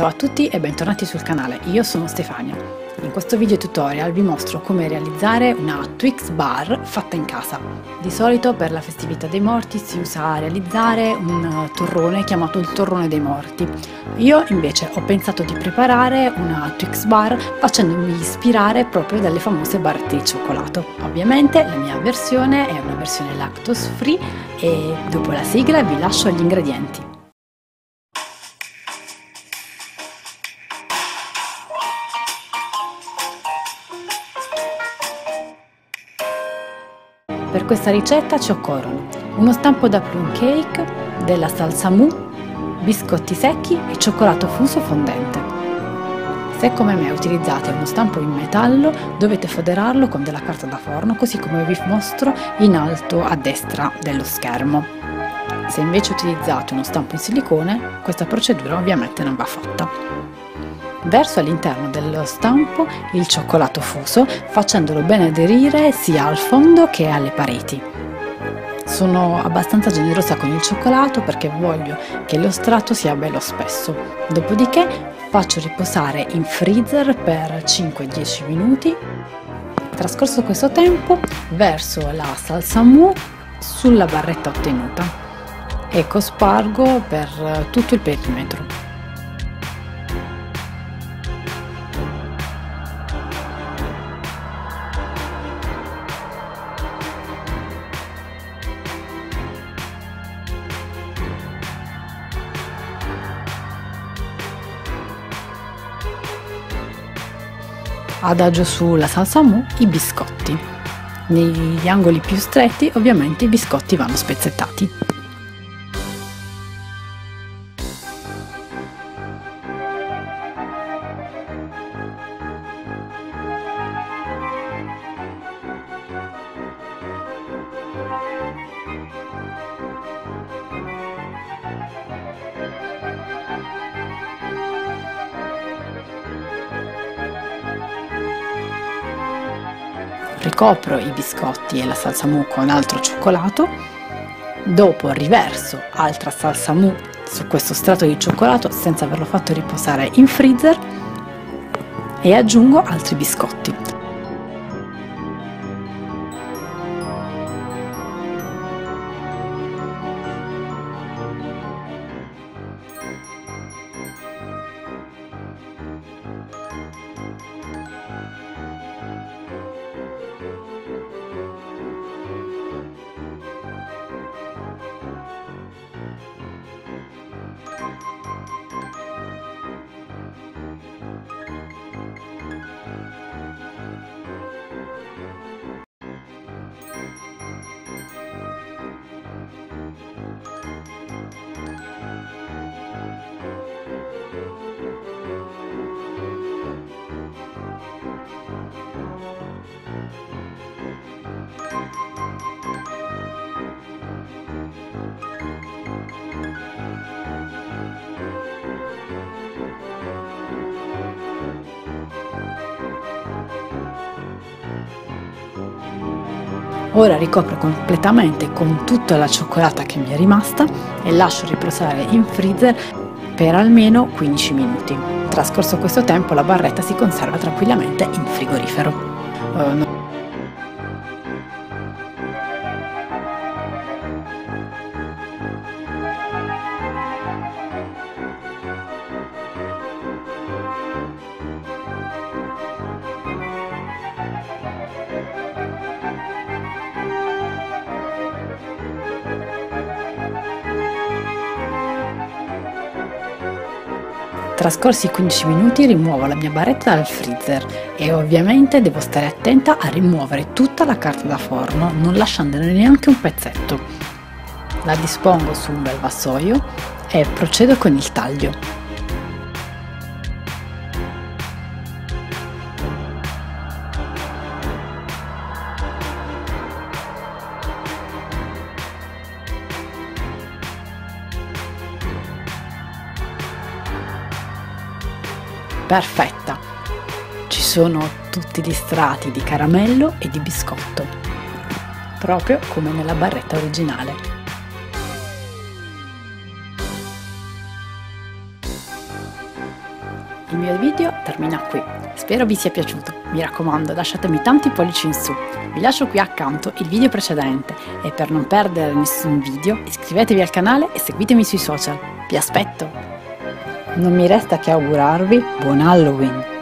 Ciao a tutti e bentornati sul canale, io sono Stefania. In questo video tutorial vi mostro come realizzare una Twix Bar fatta in casa. Di solito per la festività dei morti si usa a realizzare un torrone chiamato il torrone dei morti. Io invece ho pensato di preparare una Twix Bar facendomi ispirare proprio dalle famose barrette di cioccolato. Ovviamente la mia versione è una versione lactose free e dopo la sigla vi lascio gli ingredienti. Per questa ricetta ci occorrono uno stampo da plum cake, della salsa mou, biscotti secchi e cioccolato fuso fondente. Se come me utilizzate uno stampo in metallo dovete foderarlo con della carta da forno, così come vi mostro in alto a destra dello schermo. Se invece utilizzate uno stampo in silicone, questa procedura ovviamente non va fatta. Verso all'interno dello stampo il cioccolato fuso facendolo ben aderire sia al fondo che alle pareti. Sono abbastanza generosa con il cioccolato perché voglio che lo strato sia bello spesso. Dopodiché faccio riposare in freezer per 5-10 minuti. Trascorso questo tempo verso la salsa mou sulla barretta ottenuta e cospargo per tutto il perimetro. Adagio sulla salsa mou i biscotti. Negli angoli più stretti ovviamente i biscotti vanno spezzettati. Ricopro i biscotti e la salsa mou con altro cioccolato, dopo riverso altra salsa mou su questo strato di cioccolato senza averlo fatto riposare in freezer e aggiungo altri biscotti. Ora ricopro completamente con tutta la cioccolata che mi è rimasta e lascio riposare in freezer per almeno 15 minuti. Trascorso questo tempo la barretta si conserva tranquillamente in frigorifero. Trascorsi 15 minuti rimuovo la mia barretta dal freezer e ovviamente devo stare attenta a rimuovere tutta la carta da forno, non lasciandone neanche un pezzetto. La dispongo su un bel vassoio e procedo con il taglio. Perfetta! Ci sono tutti gli strati di caramello e di biscotto, proprio come nella barretta originale. Il mio video termina qui, spero vi sia piaciuto, mi raccomando lasciatemi tanti pollici in su, vi lascio qui accanto il video precedente e per non perdere nessun video iscrivetevi al canale e seguitemi sui social, vi aspetto! Non mi resta che augurarvi buon Halloween!